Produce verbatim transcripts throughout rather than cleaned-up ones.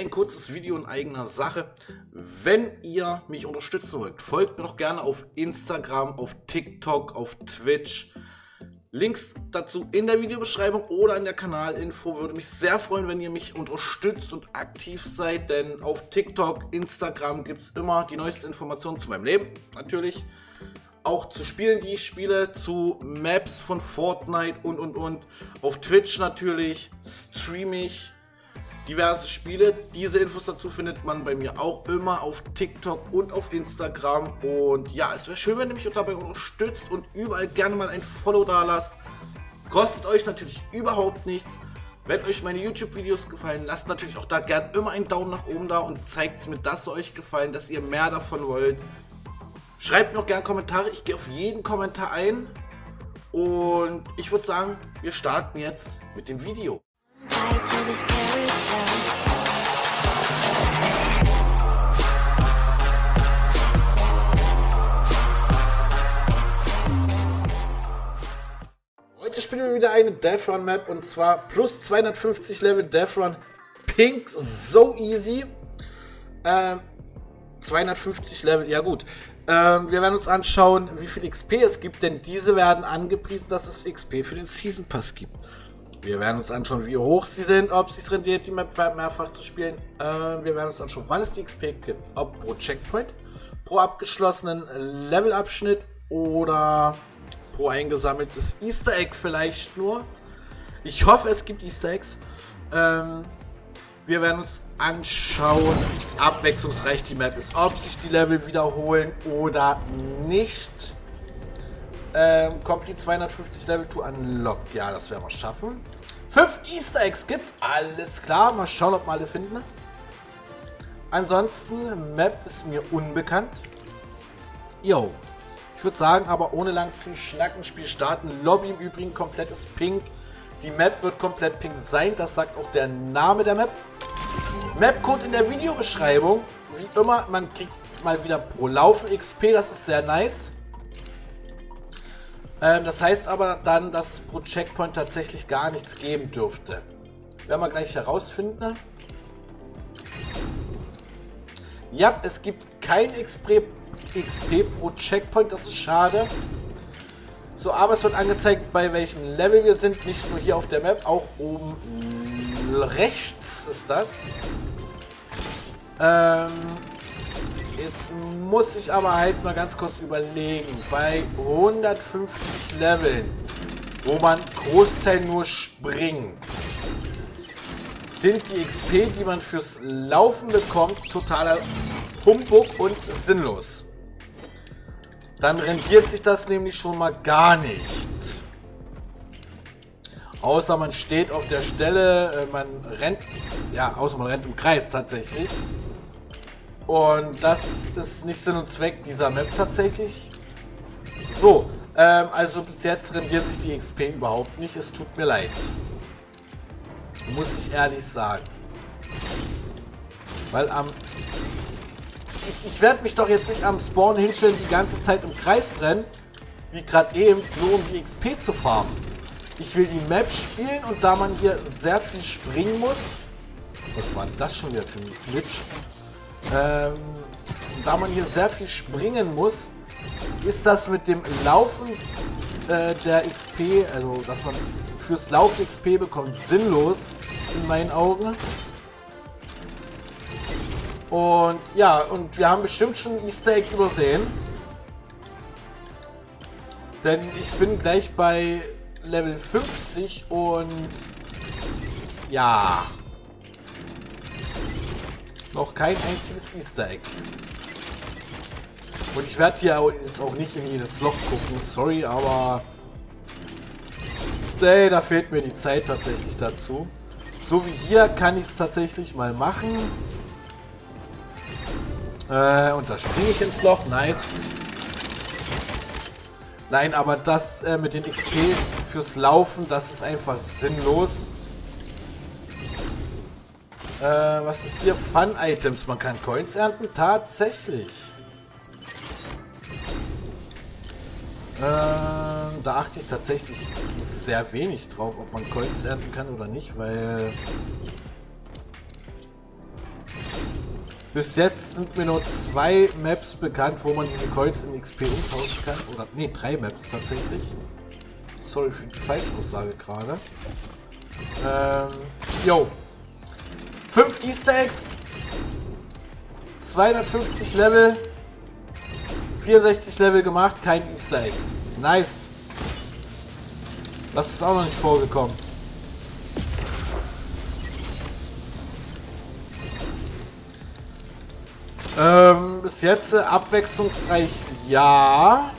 ein kurzes Video in eigener Sache. Wenn ihr mich unterstützen wollt, folgt mir doch gerne auf Instagram, auf TikTok, auf Twitch. Links dazu in der Videobeschreibung oder in der Kanalinfo. Würde mich sehr freuen, wenn ihr mich unterstützt und aktiv seid, denn auf TikTok, Instagram gibt es immer die neuesten Informationen zu meinem Leben, natürlich. Auch zu Spielen, die ich spiele, zu Maps von Fortnite und und und. Auf Twitch natürlich streame ich diverse Spiele. Diese Infos dazu findet man bei mir auch immer auf TikTok und auf Instagram. Und ja, es wäre schön, wenn ihr mich dabei unterstützt und überall gerne mal ein Follow da lasst. Kostet euch natürlich überhaupt nichts. Wenn euch meine YouTube-Videos gefallen, lasst natürlich auch da gerne immer einen Daumen nach oben da und zeigt mir, dass sie euch gefallen, dass ihr mehr davon wollt. Schreibt mir auch gerne Kommentare. Ich gehe auf jeden Kommentar ein. Und ich würde sagen, wir starten jetzt mit dem Video. Heute spielen wir wieder eine Deathrun Map und zwar plus zweihundertfünfzig Level Deathrun Pink, so easy. Ähm, zweihundertfünfzig Level, ja gut. Ähm, wir werden uns anschauen, wie viel X P es gibt, denn diese werden angepriesen, dass es X P für den Season Pass gibt. Wir werden uns anschauen, wie hoch sie sind, ob es sich rendiert, die Map mehrfach zu spielen. Äh, wir werden uns anschauen, wann es die X P gibt. Ob pro Checkpoint, pro abgeschlossenen Levelabschnitt oder pro eingesammeltes Easter Egg vielleicht nur. Ich hoffe, es gibt Easter Eggs. Ähm, wir werden uns anschauen, wie abwechslungsreich die Map ist. Ob sich die Level wiederholen oder nicht. Ähm, kommt die zweihundertfünfzig Level to unlock. Ja, das werden wir schaffen. Fünf Easter Eggs gibt's. Alles klar. Mal schauen, ob wir alle finden. Ansonsten, Map ist mir unbekannt. Yo. Ich würde sagen, aber ohne lang zu schnacken, Spiel starten. Lobby im Übrigen komplettes Pink. Die Map wird komplett pink sein. Das sagt auch der Name der Map. Mapcode in der Videobeschreibung. Wie immer, man kriegt mal wieder pro Laufen X P. Das ist sehr nice. Das heißt aber dann, dass es pro Checkpoint tatsächlich gar nichts geben dürfte. Werden wir gleich herausfinden. Ja, es gibt kein X P pro Checkpoint, das ist schade. So, aber es wird angezeigt, bei welchem Level wir sind. Nicht nur hier auf der Map, auch oben rechts ist das. Ähm... Jetzt muss ich aber halt mal ganz kurz überlegen, bei hundertfünfzig Leveln, wo man Großteil nur springt, sind die X P, die man fürs Laufen bekommt, totaler Humbug und sinnlos. Dann rentiert sich das nämlich schon mal gar nicht. Außer man steht auf der Stelle, man rennt, ja, außer man rennt im Kreis tatsächlich. Und das ist nicht Sinn und Zweck dieser Map tatsächlich. So, ähm, also bis jetzt rendiert sich die X P überhaupt nicht. Es tut mir leid. Muss ich ehrlich sagen. Weil am... Ähm, ich ich werde mich doch jetzt nicht am Spawn hinstellen, die ganze Zeit im Kreis rennen. Wie gerade eben, nur um die X P zu farmen. Ich will die Map spielen und da man hier sehr viel springen muss... Was war denn das schon wieder für ein Glitch? Ähm, da man hier sehr viel springen muss, ist das mit dem Laufen äh, der X P, also dass man fürs Laufen X P bekommt, sinnlos in meinen Augen. Und ja, und wir haben bestimmt schon ein Easter Egg übersehen. Denn ich bin gleich bei Level fünfzig und ja... Noch kein einziges Easter Egg. Und ich werde hier jetzt auch nicht in jedes Loch gucken, sorry, aber... Ey, da fehlt mir die Zeit tatsächlich dazu. So wie hier kann ich es tatsächlich mal machen. Äh, und da springe ich ins Loch, nice. Nein, aber das äh, mit den X P fürs Laufen, das ist einfach sinnlos. Äh, was ist hier? Fun-Items. Man kann Coins ernten? Tatsächlich. Äh, da achte ich tatsächlich sehr wenig drauf, ob man Coins ernten kann oder nicht, weil... Bis jetzt sind mir nur zwei Maps bekannt, wo man diese Coins in X P umtauschen kann. Oder, nee, drei Maps tatsächlich. Sorry für die Falschaussage gerade. Ähm, yo. fünf Easter Eggs. zweihundertfünfzig Level. vierundsechzig Level gemacht, kein Easter Egg. Nice. Das ist auch noch nicht vorgekommen. Ähm, bis jetzt äh, abwechslungsreich, ja.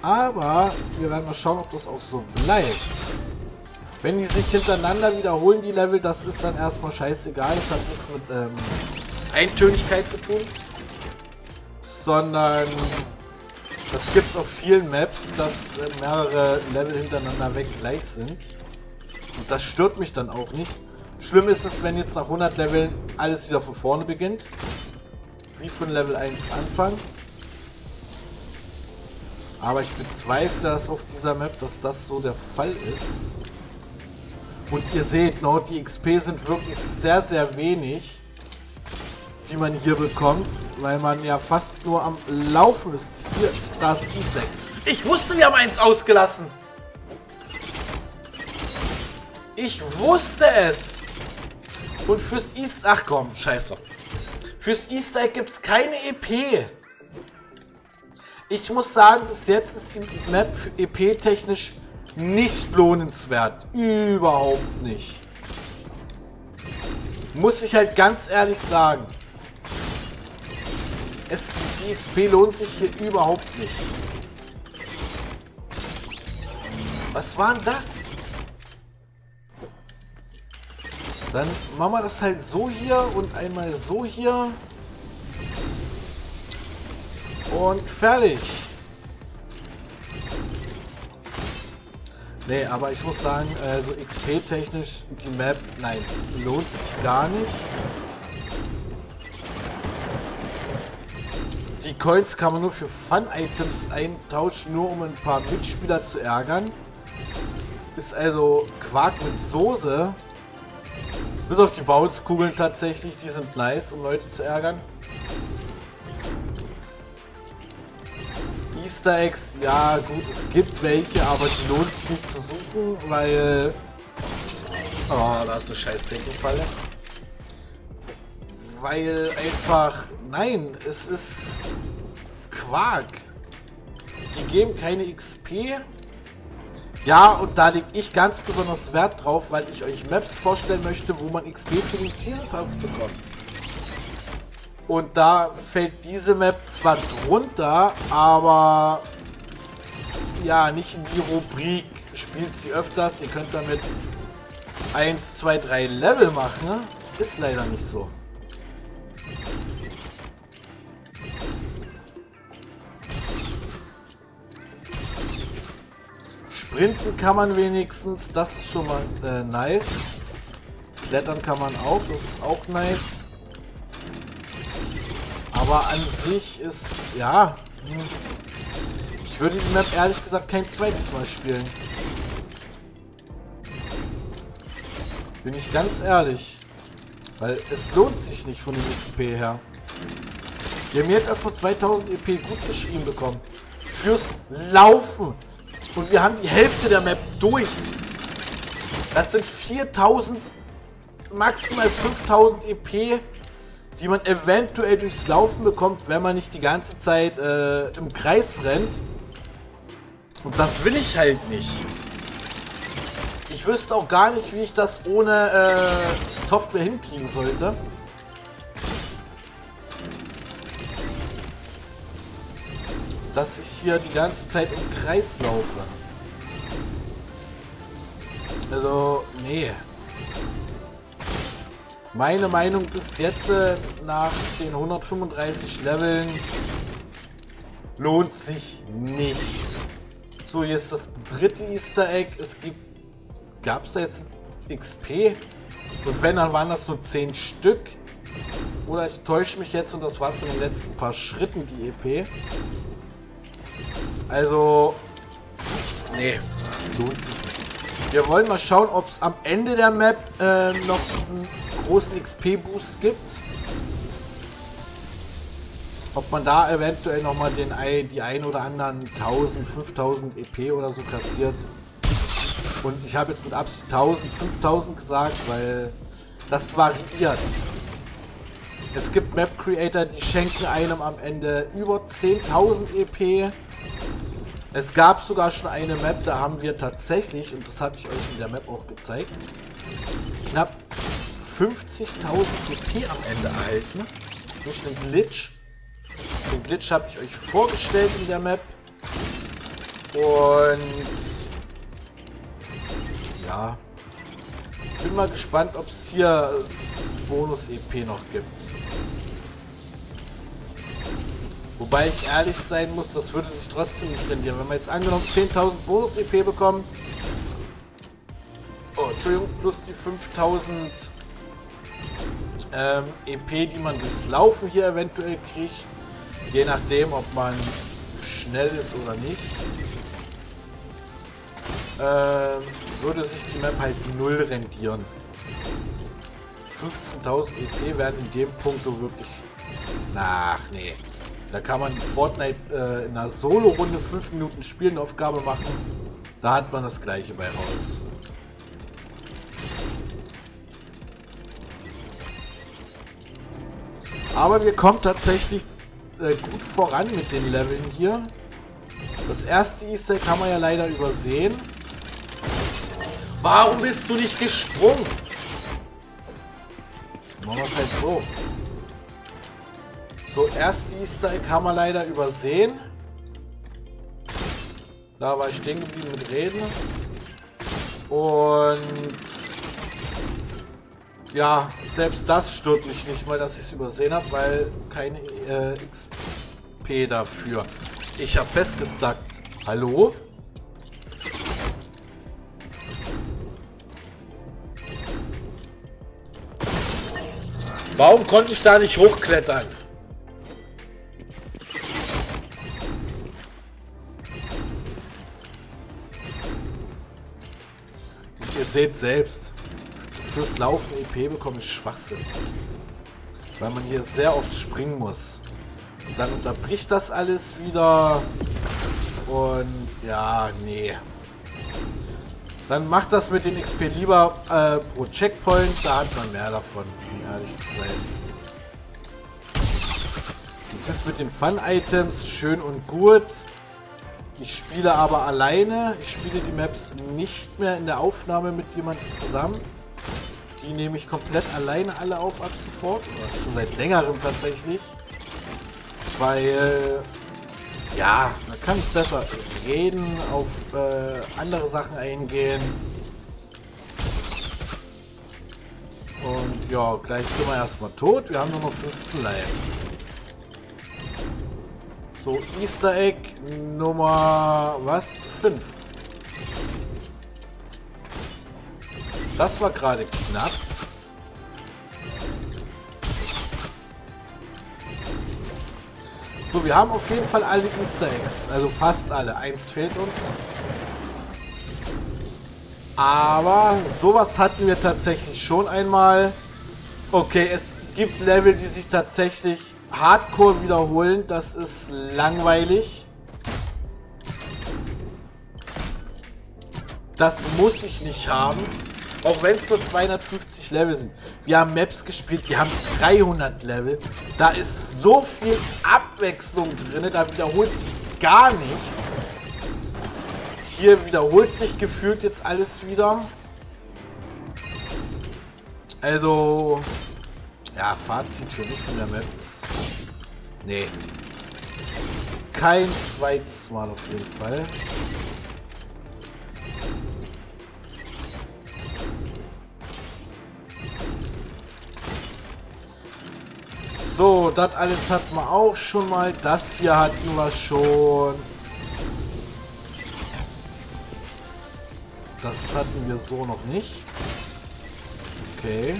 Aber wir werden mal schauen, ob das auch so bleibt. Wenn die sich hintereinander wiederholen, die Level, das ist dann erstmal scheißegal. Das hat nichts mit ähm, Eintönigkeit zu tun. Sondern das gibt es auf vielen Maps, dass äh, mehrere Level hintereinander weg gleich sind. Und das stört mich dann auch nicht. Schlimm ist es, wenn jetzt nach hundert Leveln alles wieder von vorne beginnt. Wie von Level eins anfangen. Aber ich bezweifle, dass auf dieser Map, dass das so der Fall ist. Und ihr seht, no, die X P sind wirklich sehr, sehr wenig, die man hier bekommt. Weil man ja fast nur am Laufen ist. Hier, da ist Easter. Ich wusste, wir haben eins ausgelassen. Ich wusste es. Und fürs Easter... Ach komm, scheiß drauf. Fürs Easter Egg gibt es keine E P. Ich muss sagen, bis jetzt ist die Map für E P technisch nicht lohnenswert. Überhaupt nicht. Muss ich halt ganz ehrlich sagen. Es, die X P lohnt sich hier überhaupt nicht. Was war denn das? Dann machen wir das halt so hier und einmal so hier. Und fertig. Nee, aber ich muss sagen, also X P-technisch die Map, nein, lohnt sich gar nicht. Die Coins kann man nur für Fun-Items eintauschen, nur um ein paar Mitspieler zu ärgern. Ist also Quark mit Soße. Bis auf die Bounce-Kugeln tatsächlich, die sind nice, um Leute zu ärgern. Easter Eggs, ja gut, es gibt welche, aber die lohnt sich nicht zu suchen, weil... Oh, da ist eine scheiß Deckungsfalle. Weil einfach... Nein, es ist... Quark. Die geben keine X P. Ja, und da lege ich ganz besonders Wert drauf, weil ich euch Maps vorstellen möchte, wo man X P für den Season Pass bekommt. Und da fällt diese Map zwar drunter, aber ja, nicht in die Rubrik. Spielt sie öfters, ihr könnt damit eins, zwei, drei Level machen, ne? Ist leider nicht so. Sprinten kann man wenigstens, das ist schon mal äh, nice. Klettern kann man auch, das ist auch nice. Aber an sich ist, ja, ich würde die Map ehrlich gesagt kein zweites Mal spielen. Bin ich ganz ehrlich. Weil es lohnt sich nicht von dem X P her. Wir haben jetzt erstmal zweitausend E P gut geschrieben bekommen. Fürs Laufen. Und wir haben die Hälfte der Map durch. Das sind viertausend, maximal fünftausend E P, die man eventuell durchs Laufen bekommt, wenn man nicht die ganze Zeit äh, im Kreis rennt. Und das will ich halt nicht. Ich wüsste auch gar nicht, wie ich das ohne äh, Software hinkriegen sollte. Dass ich hier die ganze Zeit im Kreis laufe. Also, nee. Meine Meinung bis jetzt nach den hundertfünfunddreißig Leveln lohnt sich nicht. So, hier ist das dritte Easter Egg. Es gibt... Gab es da jetzt X P? Und wenn, dann waren das nur zehn Stück. Oder ich täusche mich jetzt und das war von den letzten paar Schritten die E P. Also, nee, lohnt sich nicht. Wir wollen mal schauen, ob es am Ende der Map äh, noch einen großen X P-Boost gibt. Ob man da eventuell nochmal den ein, die ein oder anderen tausend, fünftausend E P oder so kassiert. Und ich habe jetzt mit Absicht tausend, fünftausend gesagt, weil das variiert. Es gibt Map Creator, die schenken einem am Ende über zehntausend E P. Es gab sogar schon eine Map, da haben wir tatsächlich, und das habe ich euch in der Map auch gezeigt, knapp fünfzigtausend E P am Ende erhalten. Durch einen Glitch. Den Glitch habe ich euch vorgestellt in der Map. Und ja, ich bin mal gespannt, ob es hier Bonus-E P noch gibt. Wobei ich ehrlich sein muss, das würde sich trotzdem nicht rendieren. Wenn wir jetzt angenommen zehntausend Bonus-E P bekommen, oh, Entschuldigung, plus die fünftausend ähm, E P, die man durchs Laufen hier eventuell kriegt, je nachdem, ob man schnell ist oder nicht, ähm, würde sich die Map halt null rendieren. fünfzehntausend E P werden in dem Punkt so wirklich... Ach, nee. Da kann man Fortnite äh, in einer Solo-Runde fünf Minuten Spielenaufgabe machen. Da hat man das gleiche bei raus. Aber wir kommen tatsächlich äh, gut voran mit den Leveln hier. Das erste Easter kann man ja leider übersehen. Warum bist du nicht gesprungen? Machen wir es halt so. So, erste Easter Egg haben wir leider übersehen. Da war ich stehen geblieben mit Reden. Und ja, selbst das stört mich nicht mal, dass ich es übersehen habe, weil keine äh, X P dafür. Ich habe festgestackt. Hallo? Warum konnte ich da nicht hochklettern? Ihr seht selbst, fürs Laufen E P bekomme ich Schwachsinn. Weil man hier sehr oft springen muss. Und dann unterbricht das alles wieder. Und ja, nee. Dann macht das mit dem X P lieber äh, pro Checkpoint. Da hat man mehr davon, um ehrlich zu sein. Und das mit den Fun-Items, schön und gut. Ich spiele aber alleine. Ich spiele die Maps nicht mehr in der Aufnahme mit jemandem zusammen. Die nehme ich komplett alleine alle auf ab sofort. Oder schon seit längerem tatsächlich. Weil, ja, da kann ich besser reden, auf äh, andere Sachen eingehen. Und ja, gleich sind wir erstmal tot. Wir haben nur noch fünfzehn Live. So, Easter Egg Nummer, was? fünf. Das war gerade knapp. So, wir haben auf jeden Fall alle Easter Eggs. Also fast alle. Eins fehlt uns. Aber sowas hatten wir tatsächlich schon einmal. Okay, es gibt Level, die sich tatsächlich... Hardcore wiederholen, das ist langweilig. Das muss ich nicht haben. Auch wenn es nur zweihundertfünfzig Level sind. Wir haben Maps gespielt, wir haben dreihundert Level. Da ist so viel Abwechslung drin, da wiederholt sich gar nichts. Hier wiederholt sich gefühlt jetzt alles wieder. Also... Ja, Fazit für mich von der Map. Nee. Kein zweites Mal auf jeden Fall. So, das alles hat man auch schon mal. Das hier hatten wir schon. Das hatten wir so noch nicht. Okay.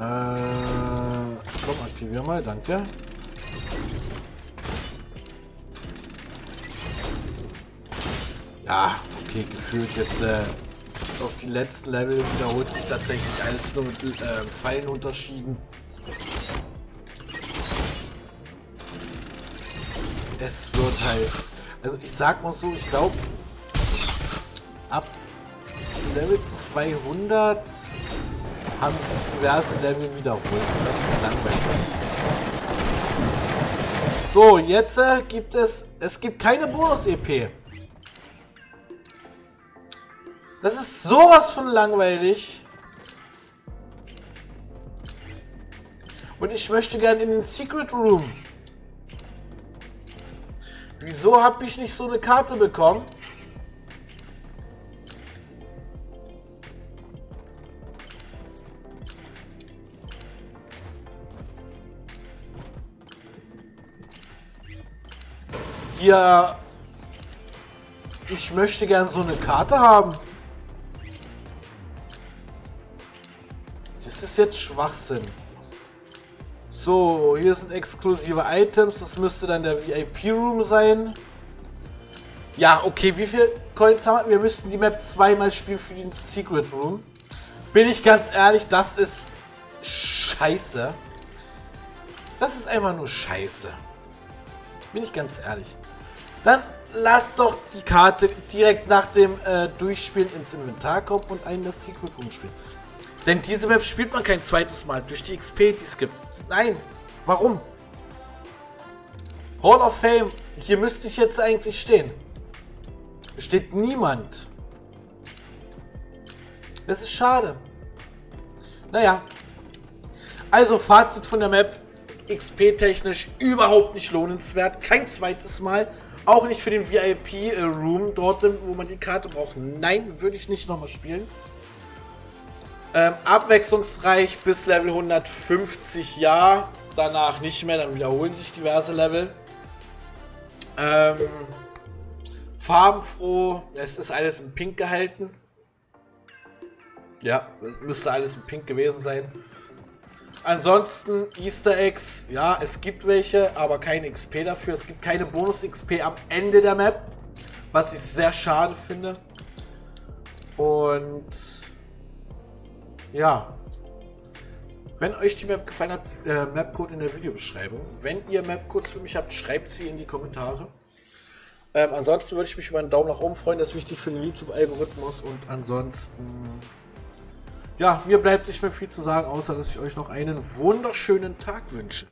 Äh, komm, aktivier mal, danke. Ja, okay, gefühlt jetzt äh, auf die letzten Level wiederholt sich tatsächlich alles nur mit äh, Pfeilenunterschieden. Es wird halt, also ich sag mal so, ich glaube, ab Level zweihundert haben sich diverse Level wiederholt. Das ist langweilig. So, jetzt äh, gibt es, es gibt keine Bonus-E P. Das ist sowas von langweilig. Und ich möchte gerne in den Secret Room. Wieso habe ich nicht so eine Karte bekommen? Hier. Ich möchte gerne so eine Karte haben. Das ist jetzt Schwachsinn. So, hier sind exklusive Items. Das müsste dann der V I P-Room sein. Ja, okay, wie viel Coins haben wir? Wir müssten die Map zweimal spielen für den Secret Room. Bin ich ganz ehrlich, das ist scheiße. Das ist einfach nur scheiße. Bin ich ganz ehrlich. Dann lass doch die Karte direkt nach dem äh, Durchspielen ins Inventar kommen und einen das Secret Room spielen. Denn diese Map spielt man kein zweites Mal durch die X P, die es gibt. Nein, warum? Hall of Fame, hier müsste ich jetzt eigentlich stehen. Da steht niemand. Das ist schade. Naja. Also Fazit von der Map, X P-technisch überhaupt nicht lohnenswert. Kein zweites Mal. Auch nicht für den V I P-Room, dort, wo man die Karte braucht. Nein, würde ich nicht nochmal spielen. Ähm, abwechslungsreich bis Level hundertfünfzig, ja, danach nicht mehr, dann wiederholen sich diverse Level. Ähm, farbenfroh, es ist alles in Pink gehalten. Ja, müsste alles in Pink gewesen sein. Ansonsten Easter Eggs, ja, es gibt welche, aber keine X P dafür. Es gibt keine Bonus-X P am Ende der Map, was ich sehr schade finde. Und ja, wenn euch die Map gefallen hat, äh, Mapcode in der Videobeschreibung. Wenn ihr Mapcodes für mich habt, schreibt sie in die Kommentare. Ähm, ansonsten würde ich mich über einen Daumen nach oben freuen, das ist wichtig für den YouTube-Algorithmus. Und ansonsten, ja, mir bleibt nicht mehr viel zu sagen, außer dass ich euch noch einen wunderschönen Tag wünsche.